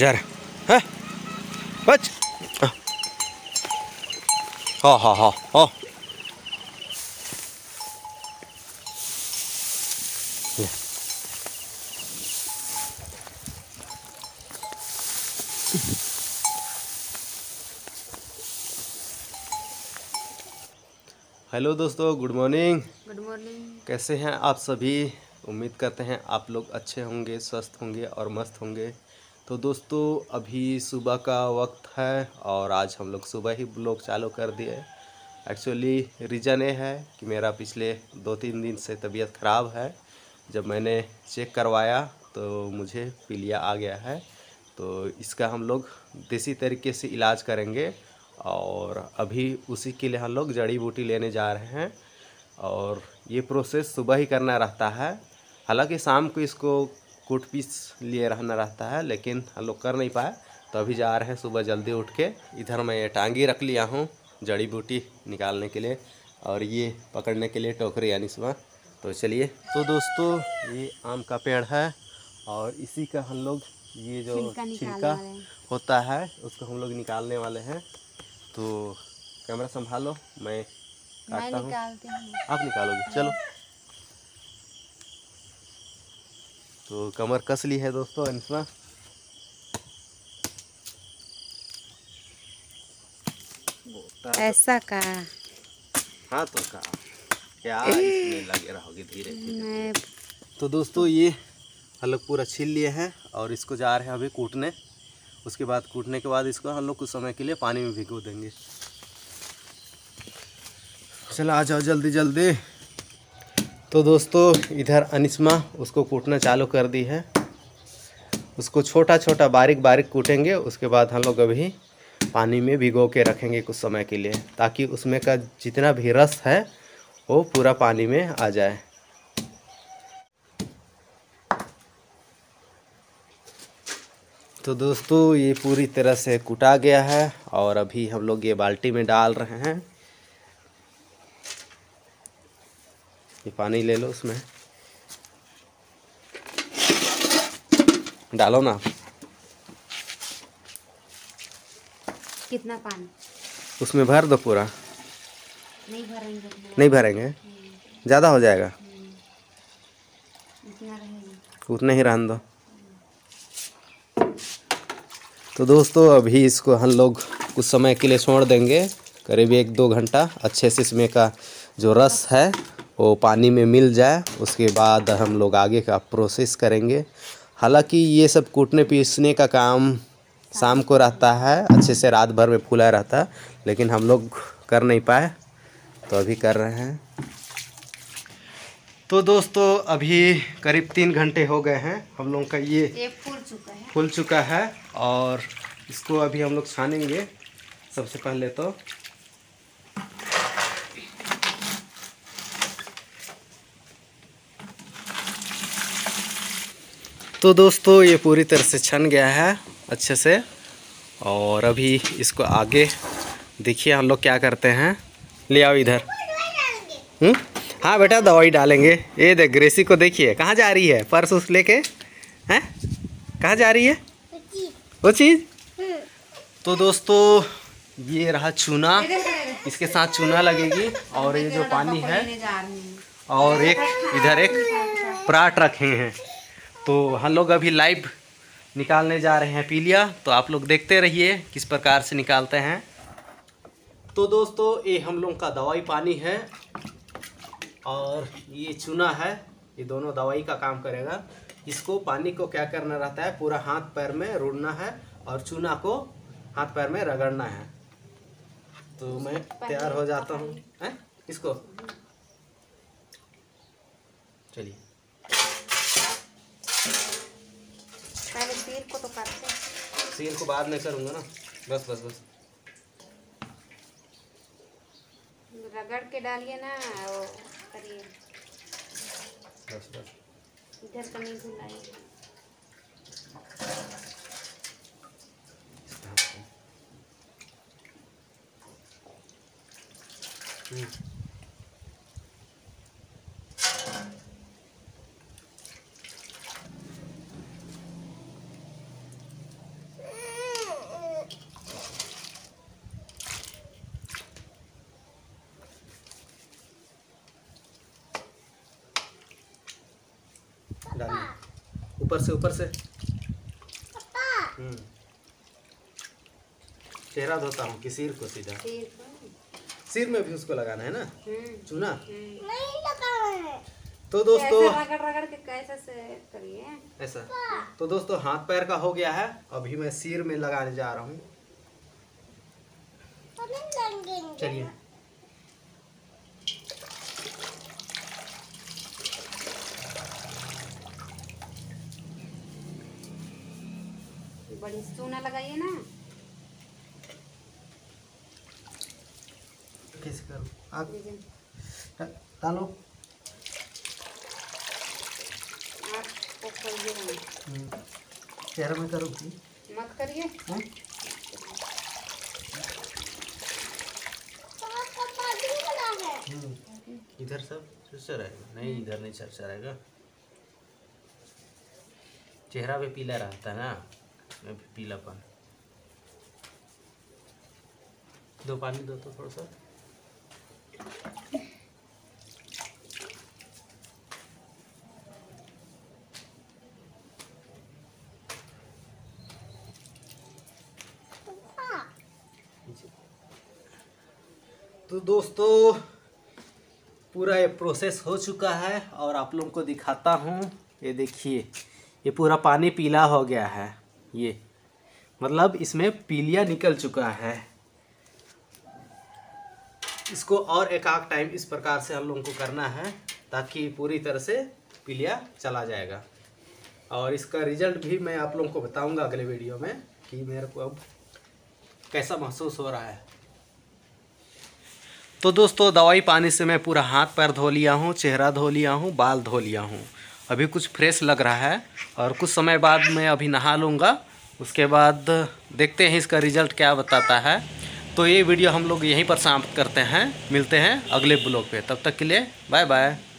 जा रहा है बच। हाँ हाँ हाँ हाँ हेलो दोस्तों, गुड मॉर्निंग। गुड मॉर्निंग, कैसे हैं आप सभी? उम्मीद करते हैं आप लोग अच्छे होंगे, स्वस्थ होंगे और मस्त होंगे। तो दोस्तों अभी सुबह का वक्त है और आज हम लोग सुबह ही ब्लॉग चालू कर दिए। एक्चुअली रीज़न ये है कि मेरा पिछले 2-3 दिन से तबीयत ख़राब है। जब मैंने चेक करवाया तो मुझे पीलिया आ गया है, तो इसका हम लोग देसी तरीके से इलाज करेंगे और अभी उसी के लिए हम लोग जड़ी बूटी लेने जा रहे हैं और ये प्रोसेस सुबह ही करना रहता है। हालांकि शाम को इसको कूट पीस लिए रहना रहता है, लेकिन हम लोग कर नहीं पाए तो अभी जा रहे हैं सुबह जल्दी उठ के। इधर मैं ये टांगी रख लिया हूँ जड़ी बूटी निकालने के लिए और ये पकड़ने के लिए टोकरी यानी सुबह। तो चलिए, तो दोस्तों ये आम का पेड़ है और इसी का हम लोग ये जो छिलका होता है उसको हम लोग निकालने वाले हैं। तो कैमरा संभालो, मैं काटता हूँ, आप निकालोगे। चलो, तो कमर कस ली है दोस्तों अनिस्मा। ऐसा का हाँ तो का क्या इसमें लगे रहोगे धीरे धीरे। तो दोस्तों ये हम लोग पूरा छील लिए हैं और इसको जा रहे हैं अभी कूटने। उसके बाद कूटने के बाद इसको हम लोग कुछ समय के लिए पानी में भिगो देंगे। चलो आ जाओ जल्दी जल्दी। तो दोस्तों इधर अनिस्मा उसको कूटना चालू कर दी है। उसको छोटा छोटा बारीक बारीक कूटेंगे। उसके बाद हम लोग अभी पानी में भिगो के रखेंगे कुछ समय के लिए, ताकि उसमें का जितना भी रस है वो पूरा पानी में आ जाए। तो दोस्तों ये पूरी तरह से कुटा गया है और अभी हम लोग ये बाल्टी में डाल रहे हैं। ये पानी ले लो, उसमें डालो ना। कितना पानी उसमें भर दो पूरा? नहीं भरेंगे, नहीं भरेंगे, ज़्यादा हो जाएगा। उतना ही रहने दो। तो दोस्तों अभी इसको हम लोग कुछ समय के लिए छोड़ देंगे, करीब 1-2 घंटा अच्छे से इसमें का जो रस है वो पानी में मिल जाए। उसके बाद हम लोग आगे का प्रोसेस करेंगे। हालांकि ये सब कूटने पीसने का काम शाम को रहता है, अच्छे से रात भर में फूला रहता है, लेकिन हम लोग कर नहीं पाए तो अभी कर रहे हैं। तो दोस्तों अभी करीब 3 घंटे हो गए हैं, हम लोगों का ये फूल चुका है और इसको अभी हम लोग छानेंगे। सबसे पहले तो दोस्तों ये पूरी तरह से छन गया है अच्छे से और अभी इसको आगे देखिए हम लोग क्या करते हैं। ले आओ इधर। हाँ बेटा दवाई डालेंगे। ये देख ग्रेसी को देखिए कहाँ जा रही है, पर्स उस लेके हैं, कहाँ जा रही है वो चीज़। तो दोस्तों ये रहा चूना, इसके साथ चूना लगेगी और ये जो पानी है और एक इधर एक पराठ रखे हैं। तो हम लोग अभी लाइव निकालने जा रहे हैं पीलिया, तो आप लोग देखते रहिए किस प्रकार से निकालते हैं। तो दोस्तों ये हम लोग का दवाई पानी है और ये चूना है, ये दोनों दवाई का काम करेगा। इसको पानी को क्या करना रहता है, पूरा हाथ पैर में रोड़ना है और चूना को हाथ पैर में रगड़ना है। तो मैं तैयार हो जाता हूँ हैं इसको। चलिए पहले सिर को तो काटते हैं, सिर को बाद में करूँगा ना। बस बस बस रगड़ के डालिए ना वो करिए। बस बस इधर कमी घुलाइए। ऊपर से चेहरा धोता हूँ कि सिर को सीधा सिर में भी उसको लगाना है ना चूना नहीं लगाना है। तो दोस्तों रगड़ के कैसे से करिए ऐसा। तो दोस्तों हाथ पैर का हो गया है, अभी मैं सिर में लगाने जा रहा हूँ। चलिए बड़ी चूना लगाइए ना। कैसे करो आप डालो चेहरा में करो मत करिए। इधर सब चर्चा रहेगा नहीं, इधर नहीं चर्चा रहेगा। चेहरा भी पीला रहता है ना, मैं पीलापन। दो पानी दो तो थोड़ा सा। तो दोस्तों पूरा ये प्रोसेस हो चुका है और आप लोगों को दिखाता हूँ। ये देखिए ये पूरा पानी पीला हो गया है, ये मतलब इसमें पीलिया निकल चुका है। इसको और एक आध टाइम इस प्रकार से हम लोगों को करना है ताकि पूरी तरह से पीलिया चला जाएगा। और इसका रिजल्ट भी मैं आप लोगों को बताऊंगा अगले वीडियो में कि मेरे को अब कैसा महसूस हो रहा है। तो दोस्तों दवाई पानी से मैं पूरा हाथ पैर धो लिया हूँ, चेहरा धो लिया हूँ, बाल धो लिया हूँ। अभी कुछ फ्रेश लग रहा है और कुछ समय बाद मैं अभी नहा लूँगा, उसके बाद देखते हैं इसका रिज़ल्ट क्या बताता है। तो ये वीडियो हम लोग यहीं पर समाप्त करते हैं, मिलते हैं अगले ब्लॉग पे, तब तक के लिए बाय बाय।